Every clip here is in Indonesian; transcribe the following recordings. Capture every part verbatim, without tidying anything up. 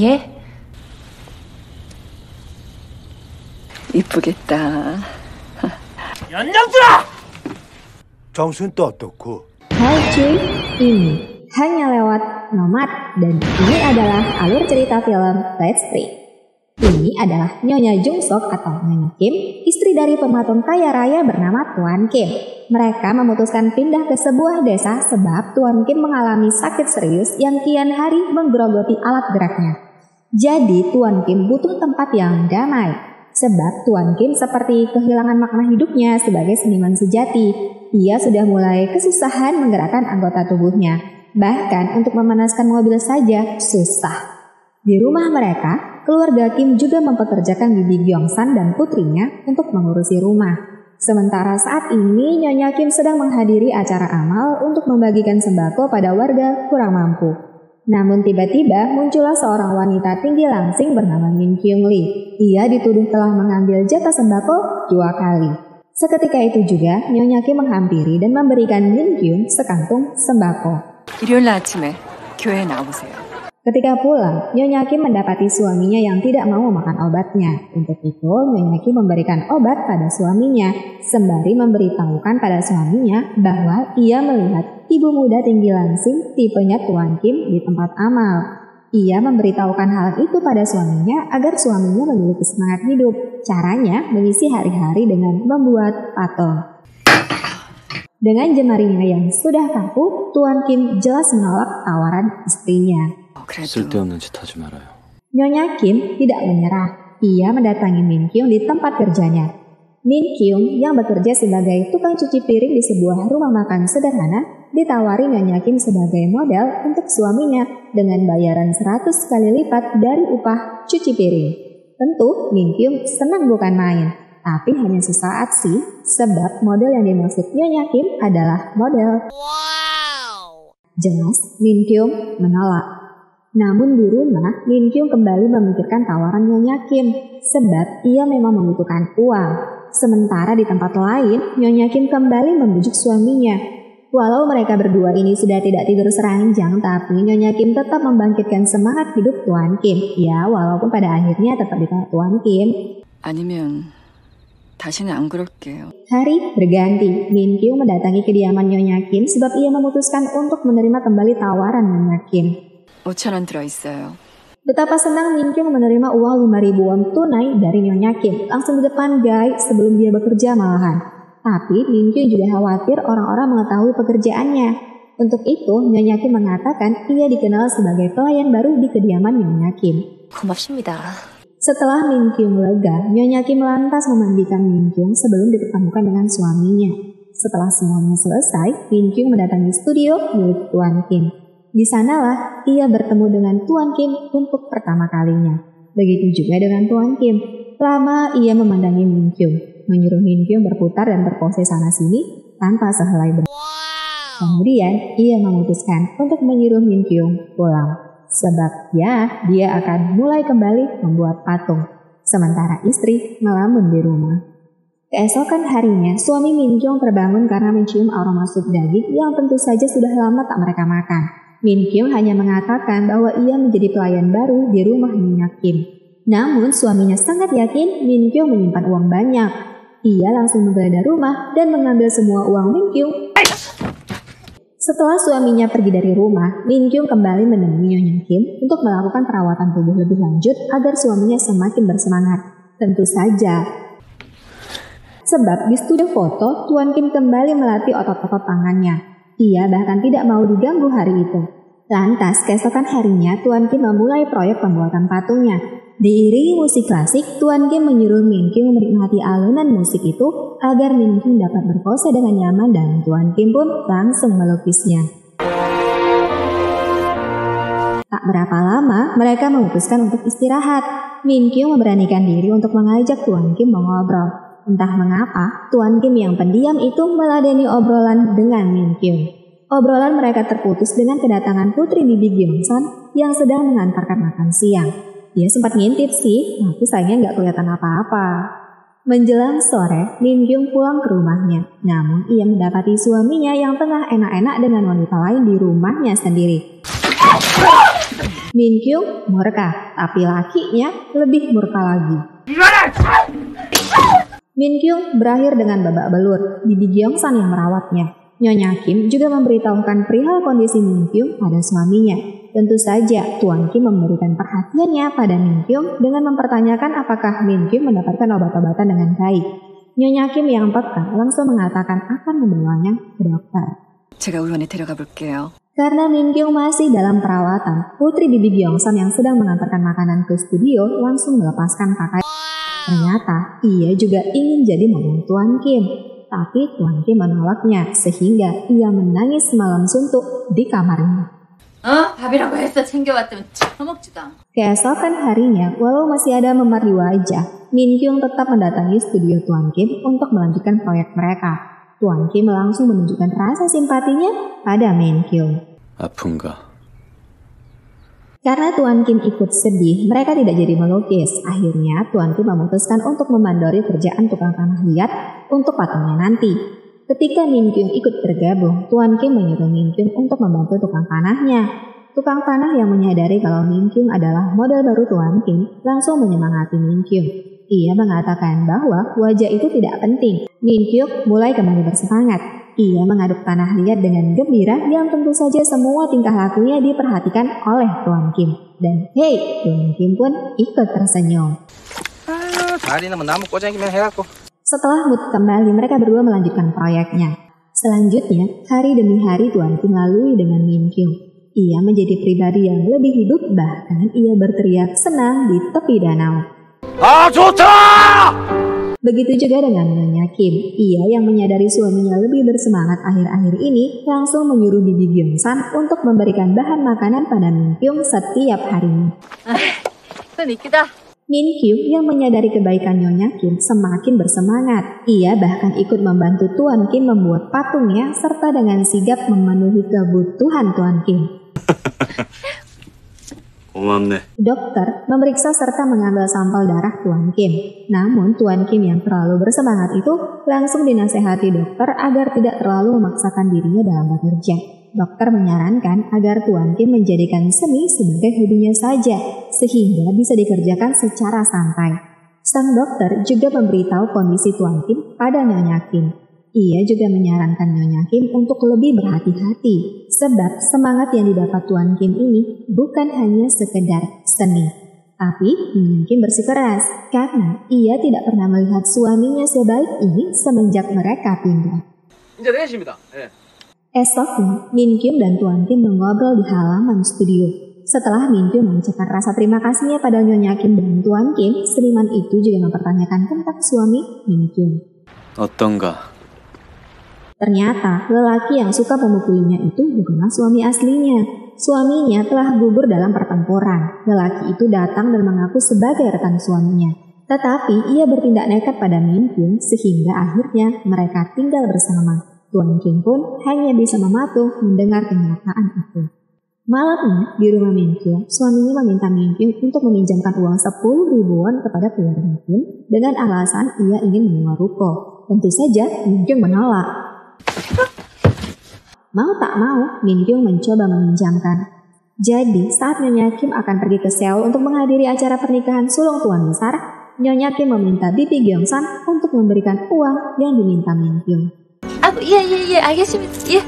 예? 이쁘겠다. 연년들아! 정수는 또 어떻고? Hai cuy, ini hanya lewat nomad dan ini adalah alur cerita film Let's Play. Ini adalah Nyonya Jungsok atau Nyonya Kim, istri dari pematung kaya raya bernama Tuan Kim. Mereka memutuskan pindah ke sebuah desa sebab Tuan Kim mengalami sakit serius yang kian hari menggerogoti alat geraknya. Jadi Tuan Kim butuh tempat yang damai. Sebab Tuan Kim seperti kehilangan makna hidupnya sebagai seniman sejati. Ia sudah mulai kesusahan menggerakkan anggota tubuhnya. Bahkan untuk memanaskan mobil saja susah. Di rumah mereka, keluarga Kim juga mempekerjakan Bibi Gyeongsan dan putrinya untuk mengurusi rumah. Sementara saat ini Nyonya Kim sedang menghadiri acara amal untuk membagikan sembako pada warga kurang mampu. Namun tiba-tiba muncullah seorang wanita tinggi langsing bernama Min Kyung Lee. Ia dituduh telah mengambil jatah sembako dua kali. Seketika itu juga Nyonya Kim menghampiri dan memberikan Min Kyung sekantung sembako. Ketika pulang, Nyonya Kim mendapati suaminya yang tidak mau makan obatnya. Untuk itu Nyonya Kim memberikan obat pada suaminya sembari memberitahukan pada suaminya bahwa ia melihat ibu muda tinggi langsing tipenya Tuan Kim di tempat amal. Ia memberitahukan hal itu pada suaminya agar suaminya memiliki semangat hidup. Caranya mengisi hari-hari dengan membuat tato. Dengan jemarinya yang sudah kaku, Tuan Kim jelas menolak tawaran istrinya. Nyonya Kim tidak menyerah. Ia mendatangi Min Kyung di tempat kerjanya. Min Kyung yang bekerja sebagai tukang cuci piring di sebuah rumah makan sederhana ditawari Nyonya Kim sebagai model untuk suaminya dengan bayaran seratus kali lipat dari upah cuci piring. Tentu Min Kyung senang bukan main, tapi hanya sesaat sih sebab model yang dimaksud Nyonya Kim adalah model. Wow. Jelas Min Kyung menolak. Namun di rumah, Min Kyung kembali memikirkan tawaran Nyonya Kim sebab ia memang membutuhkan uang. Sementara di tempat lain, Nyonya Kim kembali membujuk suaminya. Walau mereka berdua ini sudah tidak tidur seranjang, tapi Nyonya Kim tetap membangkitkan semangat hidup Tuan Kim. Ya, walaupun pada akhirnya tetap ditolak Tuan Kim. 아니면 다시는 안 그럴게요. Hari berganti, Min Kyung mendatangi kediaman Nyonya Kim sebab ia memutuskan untuk menerima kembali tawaran Nyonya Kim. Betapa senang Min Kyung menerima uang lima ribu won tunai dari Nyonya Kim langsung di depan Guy sebelum dia bekerja malahan. Tapi Min Kyung juga khawatir orang-orang mengetahui pekerjaannya. Untuk itu Nyonya Kim mengatakan ia dikenal sebagai pelayan baru di kediaman Nyonya Kim. Setelah Min Kyung lega, Nyonya Kim lantas memandikan Min Kyung sebelum dipertemukan dengan suaminya. Setelah semuanya selesai, Min Kyung mendatangi studio milik Tuan Kim. Di sanalah ia bertemu dengan Tuan Kim untuk pertama kalinya. Begitu juga dengan Tuan Kim. Lama ia memandangi Min Kyung, menyuruh Min Kyung berputar dan berpose sana sini tanpa sehelai benang. Kemudian ia memutuskan untuk menyuruh Min Kyung pulang. Sebab ya dia akan mulai kembali membuat patung. Sementara istri melamun di rumah. Keesokan harinya, suami Min Kyung terbangun karena mencium aroma sup daging yang tentu saja sudah lama tak mereka makan. Min Kyung hanya mengatakan bahwa ia menjadi pelayan baru di rumah Nyonya Kim. Namun suaminya sangat yakin Min Kyung menyimpan uang banyak. Ia langsung menggeledah rumah dan mengambil semua uang Min Kyung. Setelah suaminya pergi dari rumah, Min Kyung kembali menemui Nyonya Kim untuk melakukan perawatan tubuh lebih lanjut agar suaminya semakin bersemangat. Tentu saja. Sebab di studio foto, Tuan Kim kembali melatih otot-otot tangannya. Ia bahkan tidak mau diganggu hari itu. Lantas, keesokan harinya, Tuan Kim memulai proyek pembuatan patungnya. Diiringi musik klasik, Tuan Kim menyuruh Min Kyung menikmati alunan musik itu agar Min Kyung dapat berpose dengan nyaman dan Tuan Kim pun langsung melukisnya. Tak berapa lama, mereka memutuskan untuk istirahat. Min Kyung memberanikan diri untuk mengajak Tuan Kim mengobrol. Entah mengapa, Tuan Kim yang pendiam itu meladeni obrolan dengan Min Kyung. Obrolan mereka terputus dengan kedatangan putri Bibi Gyeongsan yang sedang mengantarkan makan siang. Dia sempat ngintip sih, tapi sayangnya nggak kelihatan apa-apa. Menjelang sore, Min Kyung pulang ke rumahnya. Namun ia mendapati suaminya yang tengah enak-enak dengan wanita lain di rumahnya sendiri. Min Kyung murka, tapi lakinya lebih murka lagi. Min Kyung berakhir dengan babak belur, Bibi Gyeongsan yang merawatnya. Nyonya Kim juga memberitahukan perihal kondisi Min Kyung pada suaminya. Tentu saja, Tuan Kim memberikan perhatiannya pada Min Kyung dengan mempertanyakan apakah Min Kyung mendapatkan obat-obatan dengan baik. Nyonya Kim yang peka langsung mengatakan akan membawanya ke dokter. Karena Min Kyung masih dalam perawatan, putri Bibi Gyeongsan yang sedang mengantarkan makanan ke studio langsung melepaskan pakaian. Ternyata ia juga ingin jadi mamang Tuan Kim, tapi Tuan Kim menolaknya sehingga ia menangis semalam suntuk di kamarnya. Keesokan harinya, walau masih ada memar di wajah, Min Kyung tetap mendatangi studio Tuan Kim untuk melanjutkan proyek mereka. Tuan Kim langsung menunjukkan rasa simpatinya pada Min Kyung. Apungga. Karena Tuan Kim ikut sedih, mereka tidak jadi melukis. Akhirnya Tuan Kim memutuskan untuk memandori kerjaan tukang tanah liat untuk patungnya nanti. Ketika Min Kyung ikut bergabung, Tuan Kim menyuruh Min Kyung untuk membantu tukang tanahnya. Tukang tanah yang menyadari kalau Min Kyung adalah model baru Tuan Kim langsung menyemangati Min Kyung. Ia mengatakan bahwa wajah itu tidak penting. Min Kyung mulai kembali bersemangat. Ia mengaduk tanah liat dengan gembira yang tentu saja semua tingkah lakunya diperhatikan oleh Tuan Kim. Dan hey, Tuan Kim pun ikut tersenyum. Setelah mood kembali, mereka berdua melanjutkan proyeknya. Selanjutnya, hari demi hari Tuan Kim lalui dengan Min Kyung. Ia menjadi pribadi yang lebih hidup, bahkan ia berteriak senang di tepi danau. Begitu juga dengan Nyonya Kim, ia yang menyadari suaminya lebih bersemangat akhir-akhir ini langsung menyuruh Bibi Gyeongsan untuk memberikan bahan makanan pada Min Kyung setiap harinya. Min Kyung yang menyadari kebaikan Nyonya Kim semakin bersemangat. Ia bahkan ikut membantu Tuan Kim membuat patungnya serta dengan sigap memenuhi kebutuhan Tuan Kim. Dokter memeriksa serta mengambil sampel darah Tuan Kim. Namun Tuan Kim yang terlalu bersemangat itu langsung dinasehati dokter agar tidak terlalu memaksakan dirinya dalam bekerja. Dokter menyarankan agar Tuan Kim menjadikan seni sebagai hobinya saja, sehingga bisa dikerjakan secara santai. Sang dokter juga memberitahu kondisi Tuan Kim pada Nyonya Kim. Ia juga menyarankan Nyonya Kim untuk lebih berhati-hati, sebab semangat yang didapat Tuan Kim ini bukan hanya sekedar seni. Tapi Nyonya Kim bersikeras karena ia tidak pernah melihat suaminya sebaik ini semenjak mereka pindah. Esoknya, Min Kyung dan Tuan Kim mengobrol di halaman studio. Setelah Min Kyung mengucapkan rasa terima kasihnya pada Nyonya Kim dan Tuan Kim, seniman itu juga mempertanyakan tentang suami Min Kyung. Otongga. Ternyata, lelaki yang suka memukulinya itu bukanlah suami aslinya. Suaminya telah gugur dalam pertempuran. Lelaki itu datang dan mengaku sebagai rekan suaminya. Tetapi, ia bertindak nekat pada Min Kyung sehingga akhirnya mereka tinggal bersama. Tuan Kim pun hanya bisa mematuh mendengar kenyataan itu. Malamnya, di rumah Min Kyung, suaminya meminta Min Kyung untuk meminjamkan uang sepuluh ribuan kepada keluarga Kim dengan alasan ia ingin menyewa ruko. Tentu saja, Min Kyung menolak. Mau tak mau, Min Kyung mencoba meminjamkan. Jadi, saat Nyonya Kim akan pergi ke Seoul untuk menghadiri acara pernikahan sulung Tuan Besar, Nyonya Kim meminta Bibi Gyeongsan untuk memberikan uang yang diminta Min Kyung. Aku iya iya iya, ayo sih iya.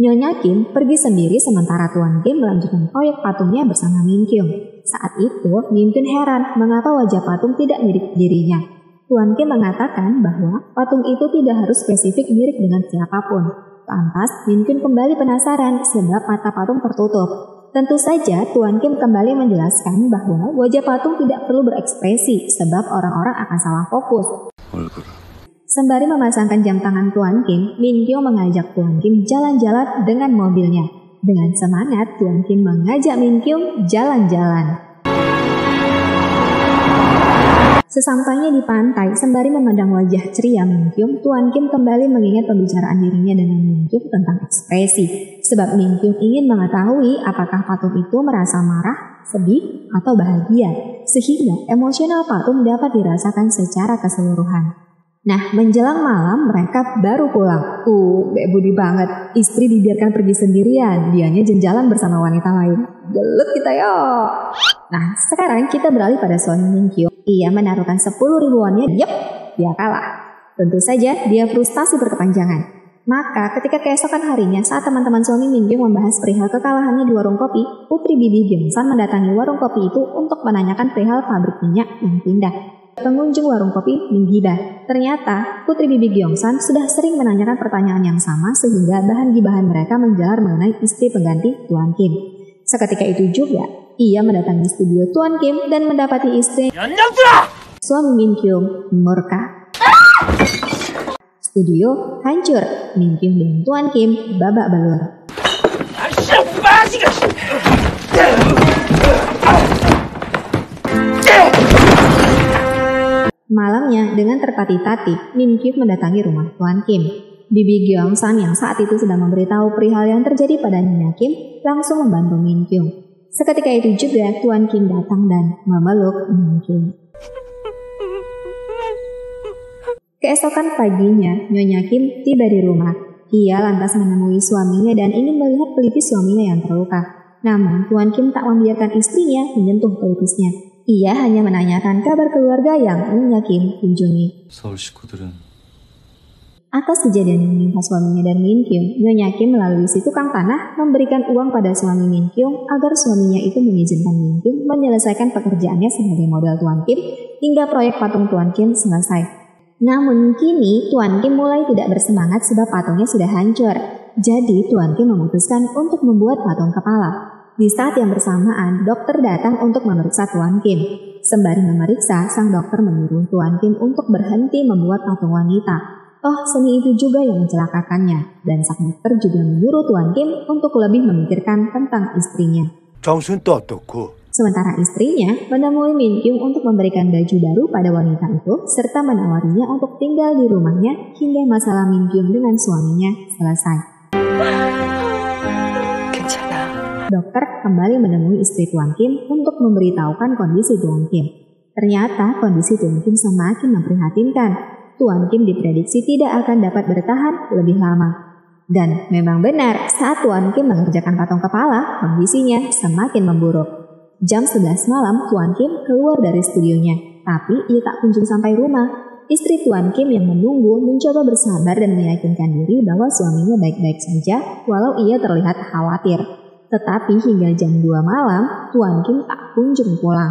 Nyonya Kim pergi sendiri sementara Tuan Kim melanjutkan proyek patungnya bersama Min Kyung. Saat itu, Min Kyung heran mengapa wajah patung tidak mirip dirinya. Tuan Kim mengatakan bahwa patung itu tidak harus spesifik mirip dengan siapapun. Lantas, Min Kyung kembali penasaran sebab mata patung tertutup. Tentu saja, Tuan Kim kembali menjelaskan bahwa wajah patung tidak perlu berekspresi sebab orang-orang akan salah fokus. Olgur. Sembari memasangkan jam tangan Tuan Kim, Min Kyung mengajak Tuan Kim jalan-jalan dengan mobilnya. Dengan semangat, Tuan Kim mengajak Min Kyung jalan-jalan. Sesampainya di pantai, sembari memandang wajah ceria Min Kyung, Tuan Kim kembali mengingat pembicaraan dirinya dengan Min Kyung tentang ekspresi. Sebab Min Kyung ingin mengetahui apakah patung itu merasa marah, sedih, atau bahagia. Sehingga emosional patung dapat dirasakan secara keseluruhan. Nah, menjelang malam mereka baru pulang. Uh, bek budi banget. Istri dibiarkan pergi sendirian, dianya jenjalan bersama wanita lain. Gelut kita yo. Nah, sekarang kita beralih pada suami Min Kyung. Ia menaruhkan sepuluh ribuannya. Yep, dia kalah. Tentu saja dia frustasi berkepanjangan. Maka ketika keesokan harinya saat teman-teman suami Min Kyung membahas perihal kekalahannya di warung kopi, putri Bibi Gyeongsan mendatangi warung kopi itu untuk menanyakan perihal pabrik minyak yang pindah. Pengunjung warung kopi menggibah. Ternyata putri Bibi Gyeongsan sudah sering menanyakan pertanyaan yang sama sehingga bahan gibahan mereka menjalar mengenai istri pengganti Tuan Kim. Seketika itu juga, ia mendatangi studio Tuan Kim dan mendapati istri suami Min Kyung murka. Studio hancur. Min Kyung dan Tuan Kim babak belur. Malamnya, dengan tertatih-tatih, Min Kyung mendatangi rumah Tuan Kim. Bibi Gyeongsan yang saat itu sedang memberitahu perihal yang terjadi pada Nyonya Kim langsung membantu Min Kyung. Seketika itu juga Tuan Kim datang dan memeluk Min Kyung. Keesokan paginya, Nyonya Kim tiba di rumah. Ia lantas menemui suaminya dan ingin melihat pelipis suaminya yang terluka. Namun, Tuan Kim tak membiarkan istrinya menyentuh pelipisnya. Ia hanya menanyakan kabar keluarga yang Nyonya Kim kunjungi. Atas kejadian yang menimpa suaminya dan Min Kyung, Nyonya Kim melalui si tukang tanah memberikan uang pada suami Min Kyung agar suaminya itu mengizinkan Min Kyung menyelesaikan pekerjaannya sebagai model Tuan Kim hingga proyek patung Tuan Kim selesai. Namun kini Tuan Kim mulai tidak bersemangat sebab patungnya sudah hancur. Jadi Tuan Kim memutuskan untuk membuat patung kepala. Di saat yang bersamaan, dokter datang untuk memeriksa Tuan Kim. Sembari memeriksa, sang dokter menyuruh Tuan Kim untuk berhenti membuat patung wanita. Toh, seni itu juga yang mencelakakannya. Dan sang dokter juga menyuruh Tuan Kim untuk lebih memikirkan tentang istrinya. Sementara istrinya menemui Min Kyung untuk memberikan baju baru pada wanita itu, serta menawarinya untuk tinggal di rumahnya hingga masalah Min Kyung dengan suaminya selesai. Dokter kembali menemui istri Tuan Kim untuk memberitahukan kondisi Tuan Kim. Ternyata kondisi Tuan Kim semakin memprihatinkan. Tuan Kim diprediksi tidak akan dapat bertahan lebih lama. Dan memang benar, saat Tuan Kim mengerjakan patung kepala, kondisinya semakin memburuk. jam sebelas malam Tuan Kim keluar dari studionya, tapi ia tak kunjung sampai rumah. Istri Tuan Kim yang menunggu mencoba bersabar dan meyakinkan diri bahwa suaminya baik-baik saja walau ia terlihat khawatir. Tetapi hingga jam dua malam, Tuan Kim tak kunjung pulang.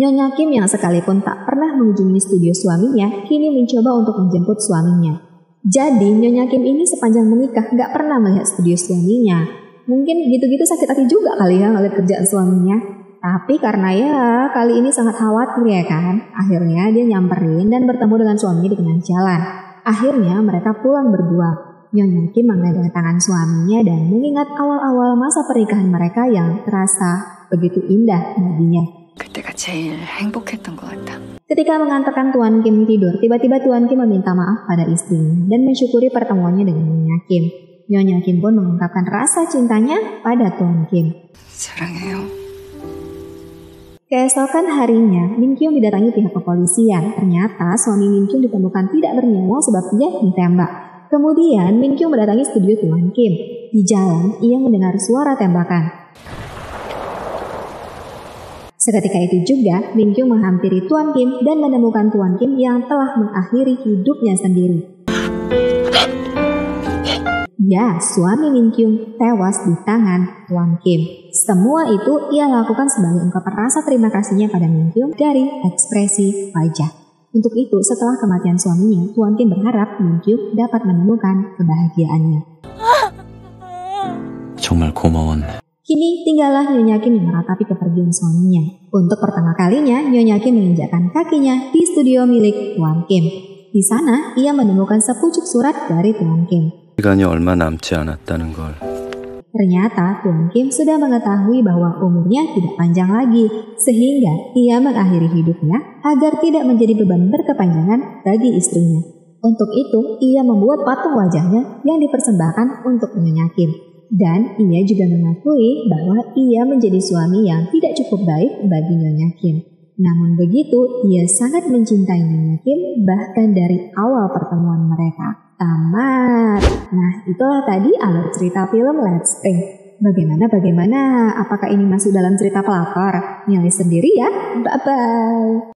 Nyonya Kim yang sekalipun tak pernah mengunjungi studio suaminya, kini mencoba untuk menjemput suaminya. Jadi Nyonya Kim ini sepanjang menikah gak pernah melihat studio suaminya. Mungkin gitu-gitu sakit hati juga kali ya ngeliat kerjaan suaminya. Tapi karena ya kali ini sangat khawatir ya kan, akhirnya dia nyamperin dan bertemu dengan suaminya di tengah jalan. Akhirnya mereka pulang berdua. Nyonya Kim menggenggam tangan suaminya dan mengingat awal-awal masa pernikahan mereka yang terasa begitu indah baginya. Ketika mengantarkan Tuan Kim tidur, tiba-tiba Tuan Kim meminta maaf pada istrinya dan mensyukuri pertemuannya dengan Nyonya Kim. Nyonya Kim pun mengungkapkan rasa cintanya pada Tuan Kim. Keesokan harinya, Min Kyung didatangi pihak kepolisian. Ternyata suami Min Kyung ditemukan tidak bernyawa sebab dia ditembak. Kemudian Min Kyung mendatangi studio Tuan Kim. Di jalan, ia mendengar suara tembakan. Seketika itu juga, Min Kyung menghampiri Tuan Kim dan menemukan Tuan Kim yang telah mengakhiri hidupnya sendiri. Ya, suami Min Kyung tewas di tangan Tuan Kim. Semua itu ia lakukan sebagai ungkapan rasa terima kasihnya pada Min Kyung dari ekspresi wajah. Untuk itu, setelah kematian suaminya, Tuan Kim berharap Min Kyung dapat menemukan kebahagiaannya. Kini tinggallah Nyonya Kim yang meratapi kepergian suaminya. Untuk pertama kalinya, Nyonya Kim menginjakkan kakinya di studio milik Tuan Kim. Di sana, ia menemukan sepucuk surat dari Tuan Kim. Ternyata Tuan Kim sudah mengetahui bahwa umurnya tidak panjang lagi, sehingga ia mengakhiri hidupnya agar tidak menjadi beban berkepanjangan bagi istrinya. Untuk itu, ia membuat patung wajahnya yang dipersembahkan untuk Nyonya Kim. Dan ia juga mengakui bahwa ia menjadi suami yang tidak cukup baik bagi Nyonya Kim. Namun begitu, ia sangat mencintai Nyonya Kim bahkan dari awal pertemuan mereka. Tamat. Nah, itulah tadi alur cerita film Let's Play. Bagaimana-bagaimana? Apakah ini masuk dalam cerita pelakor? Nilai sendiri ya. Bye-bye.